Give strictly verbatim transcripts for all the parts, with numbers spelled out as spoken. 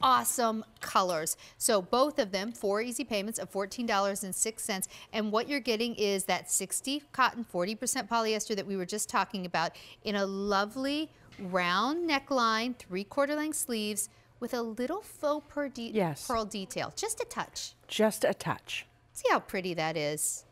awesome colors. So both of them, four easy payments of fourteen dollars and six cents. And what you're getting is that sixty cotton, forty percent polyester that we were just talking about in a lovely round neckline, three quarter length sleeves with a little faux pearl, de yes. pearl detail. Just a touch. Just a touch. See how pretty that is.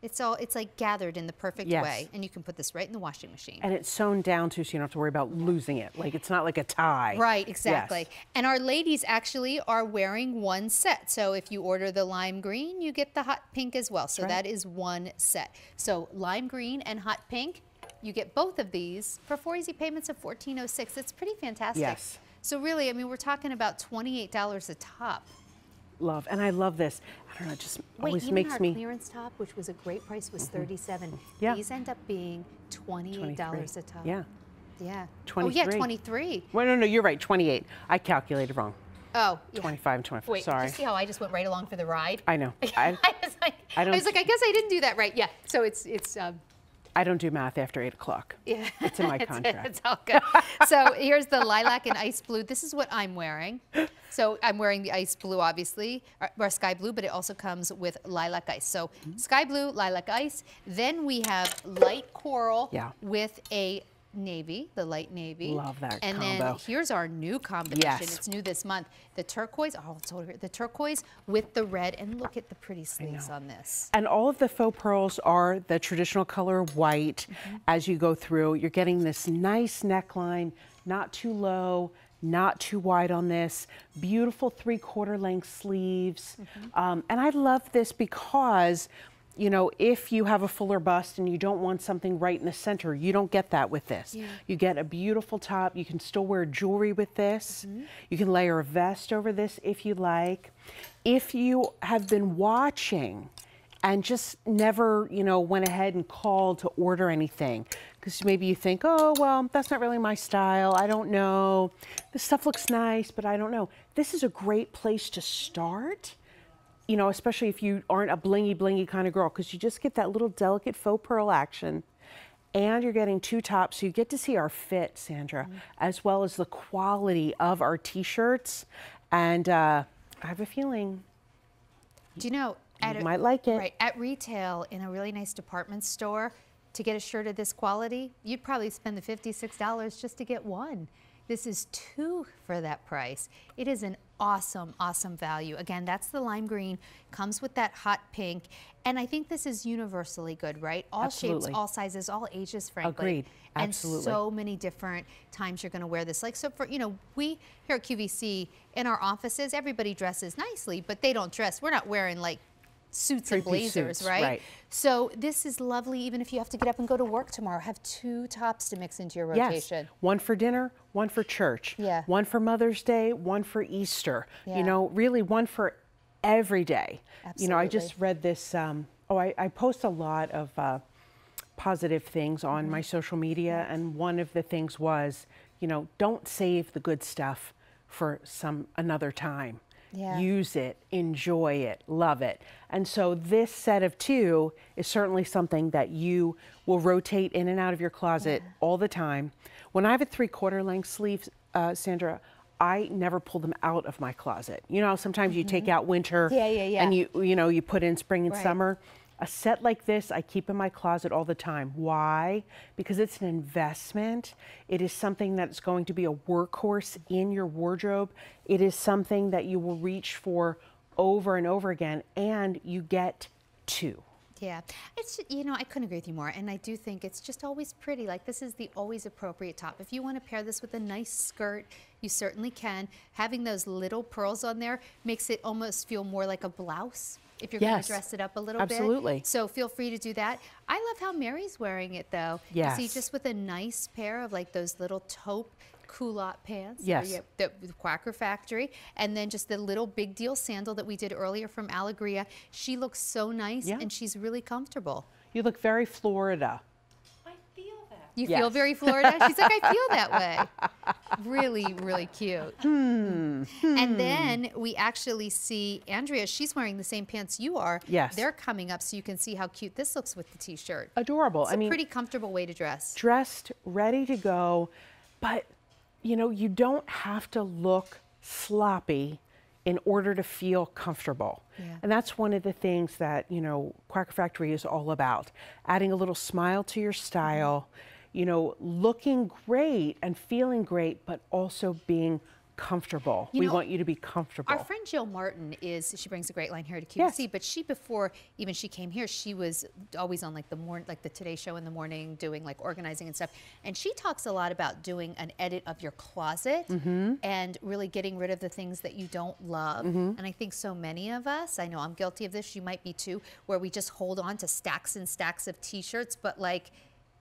It's all, it's like gathered in the perfect yes. way. And you can put this right in the washing machine. And it's sewn down too, so you don't have to worry about losing it. Like it's not like a tie. Right, exactly. Yes. And our ladies actually are wearing one set. So if you order the lime green, you get the hot pink as well. So right. that is one set. So lime green and hot pink, you get both of these for four easy payments of fourteen oh six. It's pretty fantastic. Yes. So really, I mean, we're talking about twenty-eight dollars a top. Love, and I love this. I don't know, it just Wait, always makes our me. Wait, clearance top, which was a great price, was thirty-seven. Mm-hmm. Yeah. These end up being twenty-eight dollars a top. Yeah. Yeah. twenty-three. Oh yeah, twenty-three. Well, no, no, you're right, twenty-eight. I calculated wrong. Oh. Yeah. twenty-five and twenty-four. Wait, sorry. Did you see how I just went right along for the ride? I know. I, I, was, like, I, don't, I was like, I guess I didn't do that right. Yeah. So it's it's. Um, I don't do math after eight o'clock. Yeah. It's in my contract. It's, it's all good. So here's the lilac and ice blue. This is what I'm wearing. So I'm wearing the ice blue, obviously, or, or sky blue, but it also comes with lilac ice. So mm-hmm. sky blue, lilac ice. Then we have light coral yeah. with a navy, the light navy. Love that and combo. And then here's our new combination. Yes. It's new this month. The turquoise, oh, it's over here. The turquoise with the red, and look at the pretty sleeves on this. And all of the faux pearls are the traditional color white. Mm-hmm. As you go through, you're getting this nice neckline, not too low, not too wide on this, beautiful three quarter length sleeves. Mm-hmm. Um, and I love this because, you know, if you have a fuller bust and you don't want something right in the center, you don't get that with this. Yeah. You get a beautiful top. You can still wear jewelry with this. Mm-hmm. You can layer a vest over this if you like. If you have been watching and just never, you know, went ahead and called to order anything, because maybe you think, oh, well, that's not really my style. I don't know. This stuff looks nice, but I don't know. This is a great place to start. You know, especially if you aren't a blingy blingy kind of girl, because you just get that little delicate faux pearl action, and you're getting two tops, so you get to see our fit, Sandra, mm-hmm. as well as the quality of our t-shirts. And uh, I have a feeling, do you know, you at might a, like it. Right, at retail in a really nice department store, to get a shirt of this quality, you'd probably spend the fifty-six dollars just to get one. This is two for that price. It is an awesome, awesome value. Again, that's the lime green, comes with that hot pink. And I think this is universally good, right? All Absolutely. Shapes, all sizes, all ages, frankly. Agreed. Absolutely. And so many different times you're gonna wear this. Like, so for, you know, we here at Q V C, in our offices, everybody dresses nicely, but they don't dress. We're not wearing like suits and blazers, suits, right? right? So this is lovely, even if you have to get up and go to work tomorrow. Have two tops to mix into your rotation. Yes. One for dinner, one for church. Yeah. One for Mother's Day, one for Easter. Yeah. You know, really one for every day. Absolutely. You know, I just read this, um, oh, I, I post a lot of uh, positive things on mm-hmm. my social media, and one of the things was, you know, don't save the good stuff for some another time. Yeah. Use it, enjoy it, love it. And so this set of two is certainly something that you will rotate in and out of your closet yeah. all the time. When I have a three quarter length sleeve, uh, Sandra, I never pull them out of my closet. You know, sometimes mm-hmm. you take out winter yeah, yeah, yeah. and you, you know, you put in spring and right. summer. A set like this, I keep in my closet all the time. Why? Because it's an investment. It is something that's going to be a workhorse in your wardrobe. It is something that you will reach for over and over again, and you get two. Yeah, it's, you know, I couldn't agree with you more, and I do think it's just always pretty. Like, this is the always appropriate top. If you want to pair this with a nice skirt, you certainly can. Having those little pearls on there makes it almost feel more like a blouse. If you're yes. going to dress it up a little Absolutely. Bit. So feel free to do that. I love how Mary's wearing it, though. Yes. You see, just with a nice pair of like those little taupe culotte pants. Yes. You, the, the Quacker Factory. And then just the little big deal sandal that we did earlier from Alegria. She looks so nice yeah. and she's really comfortable. You look very Florida. I feel that. You yes. feel very Florida? She's like, I feel that way. Really, really cute. Hmm. Hmm. And then we actually see Andrea, she's wearing the same pants you are. Yes. They're coming up, so you can see how cute this looks with the t-shirt. Adorable. It's I a mean, pretty comfortable way to dress. Dressed, ready to go, but you know, you don't have to look floppy in order to feel comfortable. Yeah. And that's one of the things that, you know, Quacker Factory is all about. Adding a little smile to your style, you know, looking great and feeling great, but also being comfortable. You we know, want you to be comfortable. Our friend Jill Martin is, she brings a great line here to Q V C, yes. But she, before even she came here, she was always on like the morning, like the Today Show in the morning, doing like organizing and stuff. And she talks a lot about doing an edit of your closet, mm-hmm. and really getting rid of the things that you don't love. Mm-hmm. And I think so many of us, I know I'm guilty of this, you might be too, where we just hold on to stacks and stacks of t-shirts, but like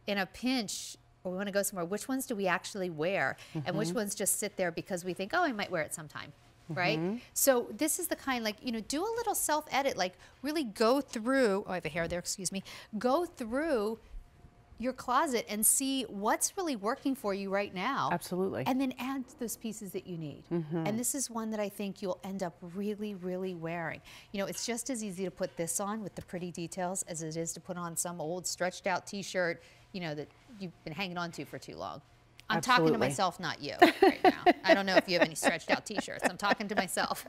in a pinch, or we want to go somewhere, which ones do we actually wear? Mm-hmm. And which ones just sit there because we think, oh, I might wear it sometime, mm-hmm. right? So this is the kind, like, you know, do a little self-edit, like really go through, oh, I have a hair there, excuse me, go through your closet and see what's really working for you right now. Absolutely. And then add those pieces that you need. Mm-hmm. And this is one that I think you'll end up really, really wearing. You know, it's just as easy to put this on with the pretty details as it is to put on some old stretched out t-shirt, you know, that you've been hanging on to for too long. I'm Absolutely. Talking to myself, not you, right now. I don't know if you have any stretched out t-shirts. I'm talking to myself.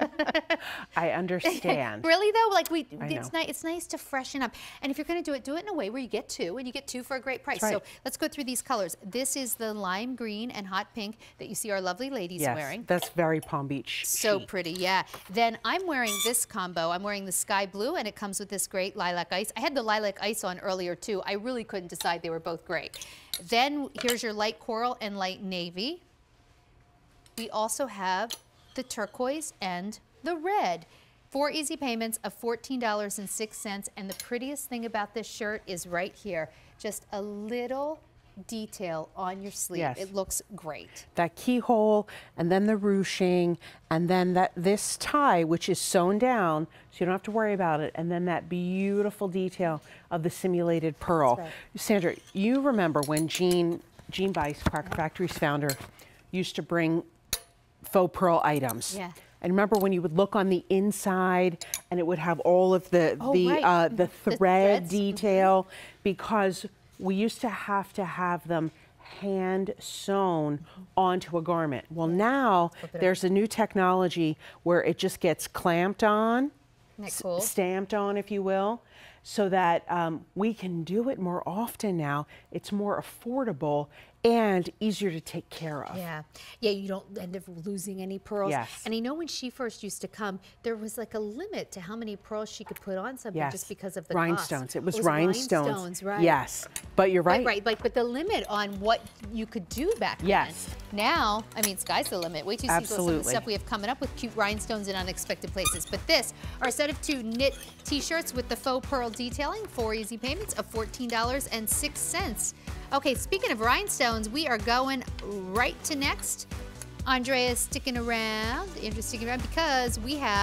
I understand. Really though, like we, it's, ni it's nice to freshen up. And if you're gonna do it, do it in a way where you get two, and you get two for a great price. Right. So let's go through these colors. This is the lime green and hot pink that you see our lovely ladies yes, wearing. That's very Palm Beach. So chic. Pretty, yeah. Then I'm wearing this combo. I'm wearing the sky blue, and it comes with this great lilac ice. I had the lilac ice on earlier too. I really couldn't decide, they were both great. Then here's your light coral and light navy. We also have the turquoise and the red. Four easy payments of fourteen dollars and six cents. And the prettiest thing about this shirt is right here, just a little detail on your sleeve. Yes. It looks great. That keyhole, and then the ruching, and then that this tie, which is sewn down, so you don't have to worry about it, and then that beautiful detail of the simulated pearl. Right. Sandra, you remember when Jean, Jean Vice, Quacker yeah. Factory's founder, used to bring faux pearl items. Yeah. And remember when you would look on the inside and it would have all of the, oh, the, right. uh, the thread the detail, mm-hmm. because we used to have to have them hand sewn onto a garment. Well, now there's a new technology where it just gets clamped on, cool? stamped on, if you will, so that um, we can do it more often now. It's more affordable and easier to take care of. Yeah, yeah, you don't end up losing any pearls. Yes. And I know when she first used to come, there was like a limit to how many pearls she could put on something yes. just because of the rhinestones. Cost. It was, it was rhinestones. rhinestones, right? Yes, but you're right. Right, right, like, but the limit on what you could do back yes. then. Now, I mean, sky's the limit. Wait till you see some of the stuff we have coming up with cute rhinestones in unexpected places. But this, our set of two knit t-shirts with the faux pearl detailing, four easy payments of fourteen dollars and six cents. Okay, speaking of rhinestones, we are going right to next. Andrea's sticking around, Andrea's sticking around because we have